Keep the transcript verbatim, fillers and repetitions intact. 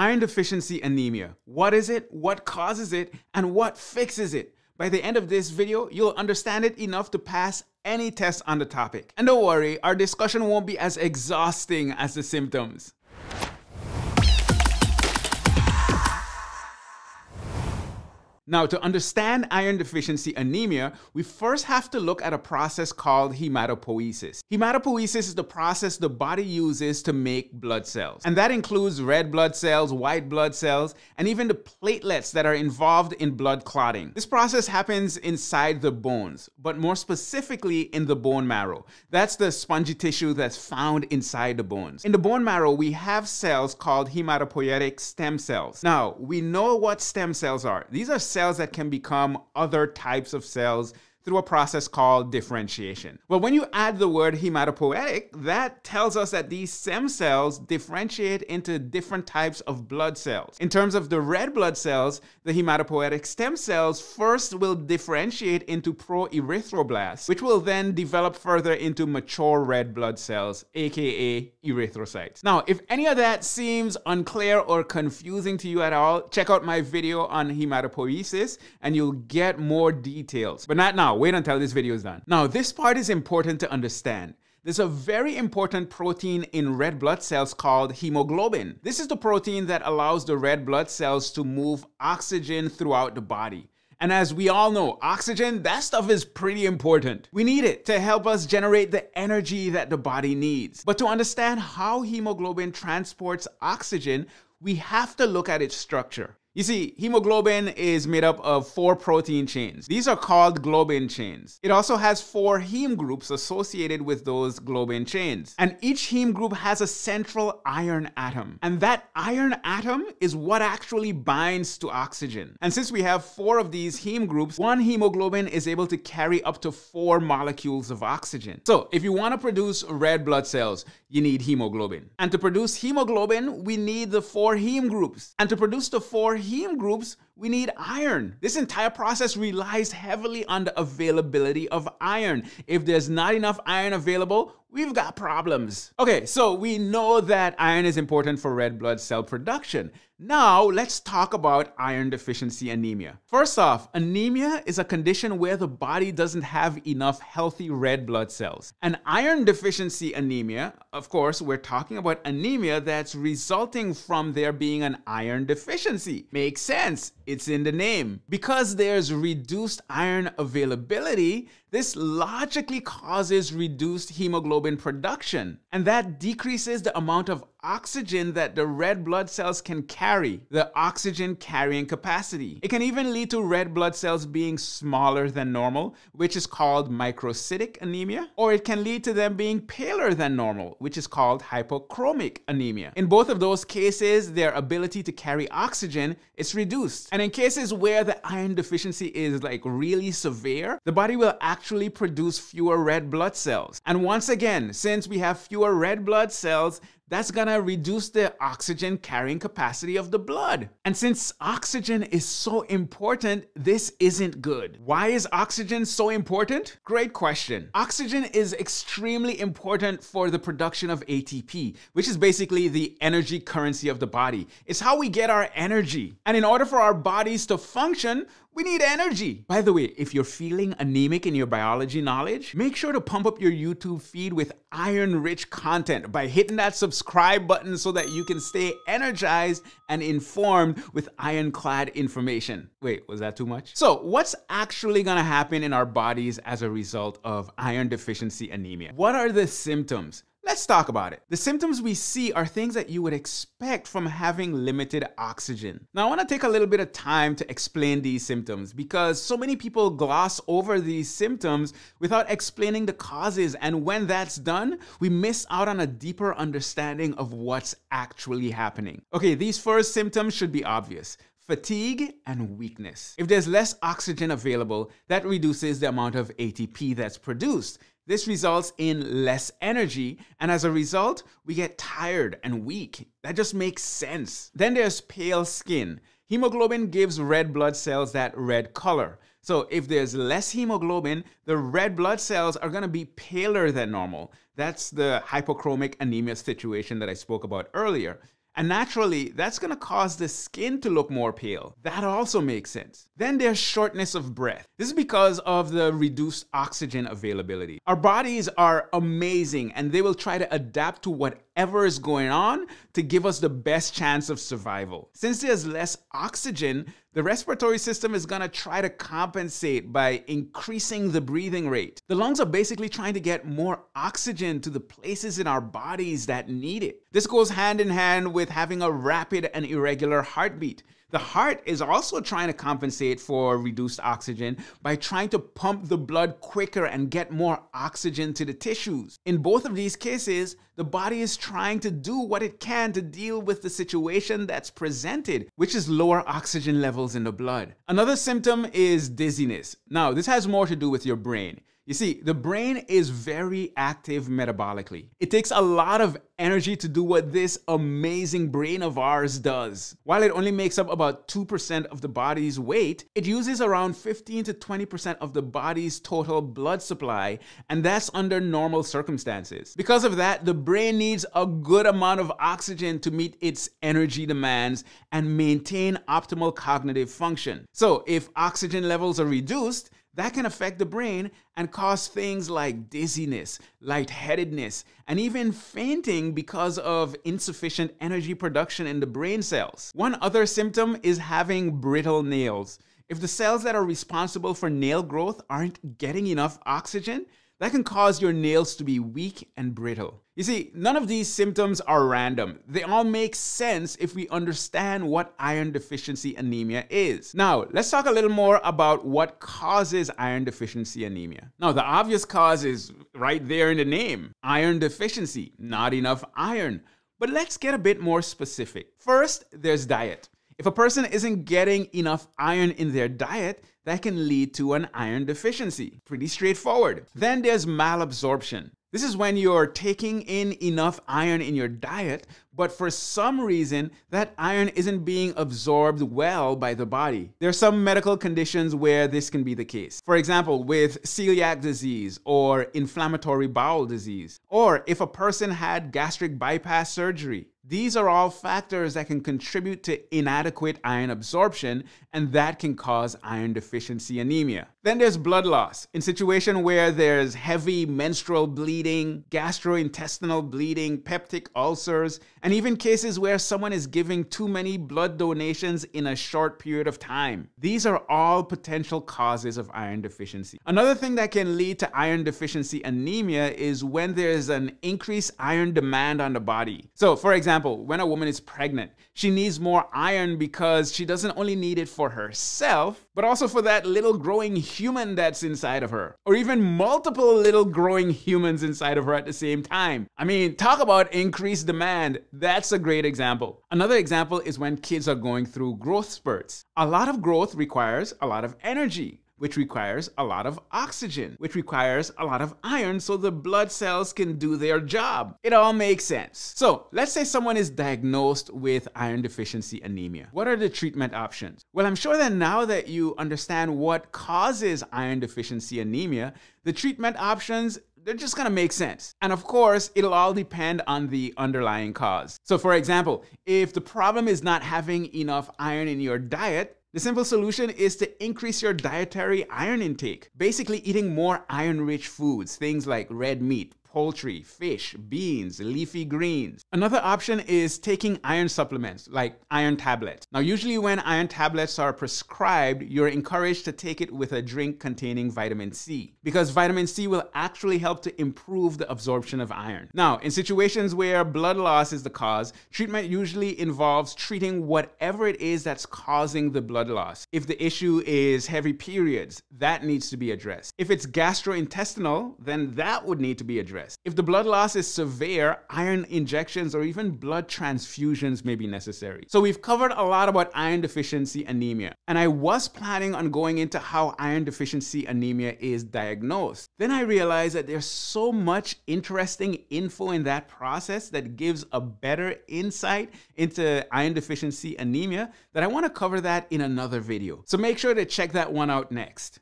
Iron deficiency anemia. What is it? What causes it? And what fixes it? By the end of this video, you'll understand it enough to pass any test on the topic. And don't worry, our discussion won't be as exhausting as the symptoms. Now, to understand iron deficiency anemia, we first have to look at a process called hematopoiesis. Hematopoiesis is the process the body uses to make blood cells. And that includes red blood cells, white blood cells, and even the platelets that are involved in blood clotting. This process happens inside the bones, but more specifically in the bone marrow. That's the spongy tissue that's found inside the bones. In the bone marrow, we have cells called hematopoietic stem cells. Now, we know what stem cells are. These are cells cells that can become other types of cells through a process called differentiation. Well, when you add the word hematopoietic, that tells us that these stem cells differentiate into different types of blood cells. In terms of the red blood cells, the hematopoietic stem cells first will differentiate into proerythroblasts, which will then develop further into mature red blood cells, aka erythrocytes. Now, if any of that seems unclear or confusing to you at all, check out my video on hematopoiesis and you'll get more details, but not now. Wait until this video is done. Now, this part is important to understand. There's a very important protein in red blood cells called hemoglobin. This is the protein that allows the red blood cells to move oxygen throughout the body. And as we all know, oxygen, that stuff is pretty important. We need it to help us generate the energy that the body needs. But to understand how hemoglobin transports oxygen, we have to look at its structure. You see, hemoglobin is made up of four protein chains. These are called globin chains. It also has four heme groups associated with those globin chains. And each heme group has a central iron atom. And that iron atom is what actually binds to oxygen. And since we have four of these heme groups, one hemoglobin is able to carry up to four molecules of oxygen. So if you want to produce red blood cells, you need hemoglobin. And to produce hemoglobin, we need the four heme groups. And to produce the four heme groups, we need iron. This entire process relies heavily on the availability of iron. If there's not enough iron available, we've got problems. Okay, so we know that iron is important for red blood cell production. Now, let's talk about iron deficiency anemia. First off, anemia is a condition where the body doesn't have enough healthy red blood cells. And iron deficiency anemia, of course, we're talking about anemia that's resulting from there being an iron deficiency. Makes sense. It's in the name. Because there's reduced iron availability, this logically causes reduced hemoglobin production, and that decreases the amount of oxygen that the red blood cells can carry, the oxygen carrying capacity. It can even lead to red blood cells being smaller than normal, which is called microcytic anemia, or it can lead to them being paler than normal, which is called hypochromic anemia. In both of those cases, their ability to carry oxygen is reduced. And in cases where the iron deficiency is like really severe, the body will act Actually produce fewer red blood cells. And once again, since we have fewer red blood cells, that's gonna reduce the oxygen carrying capacity of the blood. And since oxygen is so important, this isn't good. Why is oxygen so important? Great question. Oxygen is extremely important for the production of A T P, which is basically the energy currency of the body. It's how we get our energy. And in order for our bodies to function, we need energy. By the way, if you're feeling anemic in your biology knowledge, make sure to pump up your YouTube feed with iron-rich content by hitting that subscribe subscribe button so that you can stay energized and informed with ironclad information. Wait, was that too much? So what's actually gonna happen in our bodies as a result of iron deficiency anemia? What are the symptoms? Let's talk about it. The symptoms we see are things that you would expect from having limited oxygen. Now, I want to take a little bit of time to explain these symptoms because so many people gloss over these symptoms without explaining the causes, and when that's done, we miss out on a deeper understanding of what's actually happening. Okay, these first symptoms should be obvious. Fatigue and weakness. If there's less oxygen available, that reduces the amount of A T P that's produced. This results in less energy, and as a result, we get tired and weak. That just makes sense. Then there's pale skin. Hemoglobin gives red blood cells that red color. So if there's less hemoglobin, the red blood cells are gonna be paler than normal. That's the hypochromic anemia situation that I spoke about earlier. And naturally, that's going to cause the skin to look more pale. That also makes sense. Then there's shortness of breath. This is because of the reduced oxygen availability. Our bodies are amazing, and they will try to adapt to whatever is going on to give us the best chance of survival. Since there's less oxygen, the respiratory system is going to try to compensate by increasing the breathing rate. The lungs are basically trying to get more oxygen to the places in our bodies that need it. This goes hand in hand with having a rapid and irregular heartbeat. The heart is also trying to compensate for reduced oxygen by trying to pump the blood quicker and get more oxygen to the tissues. In both of these cases, the body is trying to do what it can to deal with the situation that's presented, which is lower oxygen levels in the blood. Another symptom is dizziness. Now, this has more to do with your brain. You see, the brain is very active metabolically. It takes a lot of energy to do what this amazing brain of ours does. While it only makes up about two percent of the body's weight, it uses around fifteen to twenty percent of the body's total blood supply, and that's under normal circumstances. Because of that, the brain needs a good amount of oxygen to meet its energy demands and maintain optimal cognitive function. So if oxygen levels are reduced, that can affect the brain and cause things like dizziness, lightheadedness, and even fainting because of insufficient energy production in the brain cells. One other symptom is having brittle nails. If the cells that are responsible for nail growth aren't getting enough oxygen, that can cause your nails to be weak and brittle. You see, none of these symptoms are random. They all make sense if we understand what iron deficiency anemia is. Now, let's talk a little more about what causes iron deficiency anemia. Now, the obvious cause is right there in the name. Iron deficiency, not enough iron. But let's get a bit more specific. First, there's diet. If a person isn't getting enough iron in their diet, that can lead to an iron deficiency. Pretty straightforward. Then there's malabsorption. This is when you're taking in enough iron in your diet, but for some reason, that iron isn't being absorbed well by the body. There are some medical conditions where this can be the case. For example, with celiac disease or inflammatory bowel disease, or if a person had gastric bypass surgery. These are all factors that can contribute to inadequate iron absorption, and that can cause iron deficiency anemia. Then there's blood loss. In situation where there's heavy menstrual bleeding, gastrointestinal bleeding, peptic ulcers, and even cases where someone is giving too many blood donations in a short period of time. These are all potential causes of iron deficiency. Another thing that can lead to iron deficiency anemia is when there's an increased iron demand on the body. So for example, when a woman is pregnant, she needs more iron because she doesn't only need it for herself, but also for that little growing human that's inside of her, or even multiple little growing humans inside of her at the same time. I mean, talk about increased demand. That's a great example. Another example is when kids are going through growth spurts. A lot of growth requires a lot of energy, which requires a lot of oxygen, which requires a lot of iron so the blood cells can do their job. It all makes sense. So let's say someone is diagnosed with iron deficiency anemia. What are the treatment options? Well, I'm sure that now that you understand what causes iron deficiency anemia, the treatment options, they're just gonna make sense. And of course, it'll all depend on the underlying cause. So for example, if the problem is not having enough iron in your diet, the simple solution is to increase your dietary iron intake, basically eating more iron-rich foods, things like red meat, poultry, fish, beans, leafy greens. Another option is taking iron supplements, like iron tablets. Now, usually when iron tablets are prescribed, you're encouraged to take it with a drink containing vitamin C, because vitamin C will actually help to improve the absorption of iron. Now, in situations where blood loss is the cause, treatment usually involves treating whatever it is that's causing the blood loss. If the issue is heavy periods, that needs to be addressed. If it's gastrointestinal, then that would need to be addressed. If the blood loss is severe, iron injections or even blood transfusions may be necessary. So we've covered a lot about iron deficiency anemia, and I was planning on going into how iron deficiency anemia is diagnosed. Then I realized that there's so much interesting info in that process that gives a better insight into iron deficiency anemia that I want to cover that in a another video. So make sure to check that one out next.